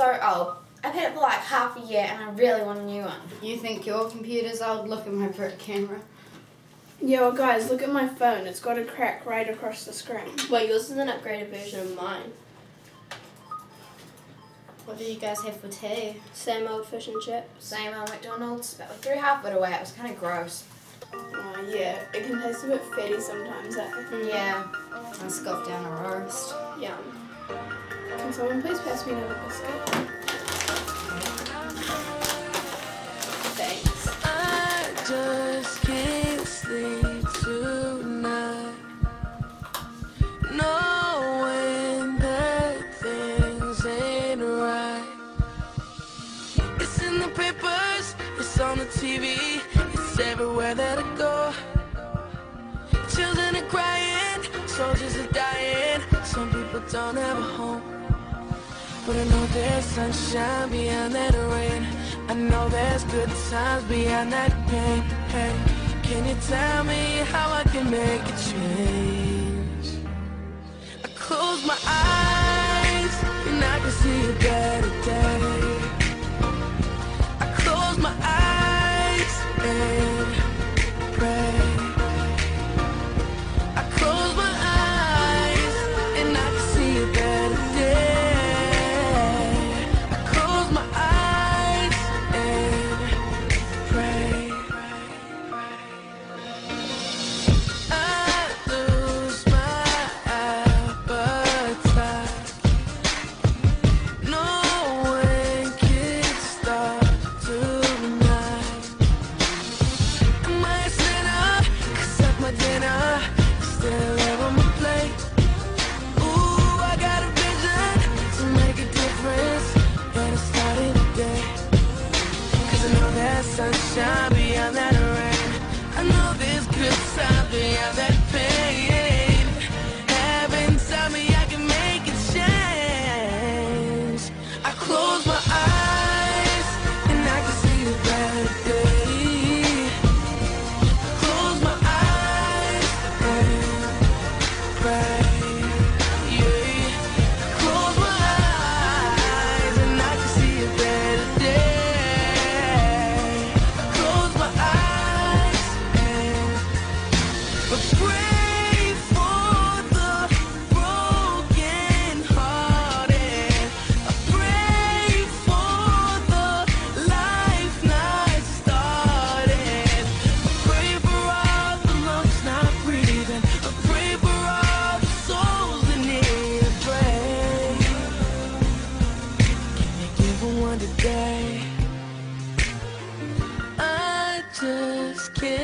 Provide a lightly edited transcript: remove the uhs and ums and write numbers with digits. so old. I've had it for like half a year and I really want a new one. You think your computer's old? Look at my brick camera. Yeah, well guys, look at my phone. It's got a crack right across the screen. Well, yours is an upgraded version of mine. What do you guys have for tea? Same old fish and chips. Same old McDonald's. But we threw half of it away. It was kind of gross. Oh yeah, it can taste a bit fatty sometimes, eh? Yeah. I scoffed down a roast. Yum. Can someone please pass me another biscuit? On the TV, it's everywhere that I go. Children are crying, soldiers are dying. Some people don't have a home, but I know there's sunshine beyond that rain. I know there's good times beyond that pain. Hey, can you tell me how I can make a change? I close my eyes and I can see a better day. Sunshine beyond that rain. I know there's good time beyond that pain. Heaven tell me I can make a change. I close my eyes and I can see a better day. I close my eyes and pray. Yeah. I close my eyes and I can see a better day. Today I just can't.